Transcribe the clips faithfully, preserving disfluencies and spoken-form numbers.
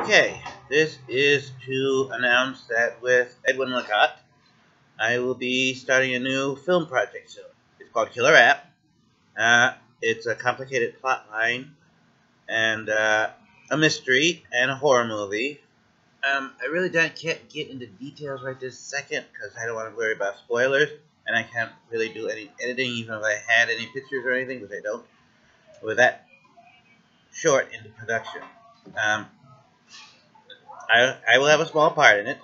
Okay, this is to announce that with Edwin Legette, I will be starting a new film project soon. It's called Killer App. Uh, it's a complicated plot line and uh, a mystery and a horror movie. Um, I really don't, can't get into details right this second because I don't want to worry about spoilers, and I can't really do any editing even if I had any pictures or anything, because I don't. We're that short into production. Um, I, I will have a small part in it.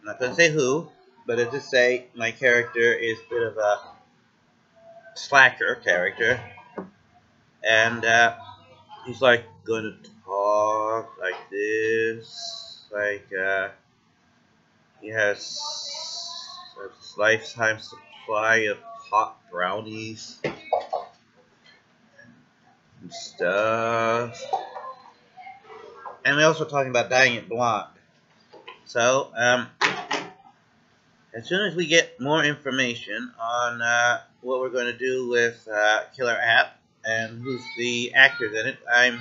I'm not going to say who, but I'll just say my character is a bit of a slacker character. And uh, he's like going to talk like this. Like uh, he has a lifetime supply of hot brownies and stuff. And we're also talking about dyeing it blonde. So, um, as soon as we get more information on uh, what we're going to do with uh, Killer App and who's the actors in it, I'm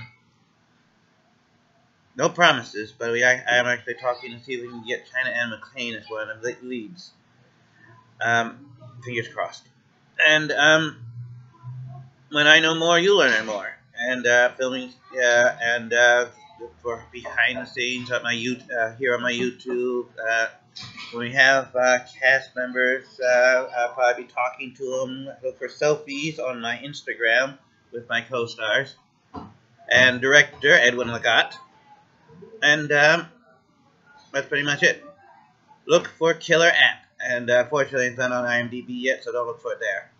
no promises, but we I, I'm actually talking to see if we can get China Anne McClain as one of the leads. Um, fingers crossed. And um, when I know more, you learn more. And uh, filming uh, and. Uh, for behind the scenes on my YouTube, uh, here on my YouTube. Uh, when we have uh, cast members, uh, I'll probably be talking to them. Look for selfies on my Instagram with my co-stars. And director, Edwin Legette. And um, that's pretty much it. Look for Killer App. And uh, fortunately, it's not on IMDb yet, so don't look for it there.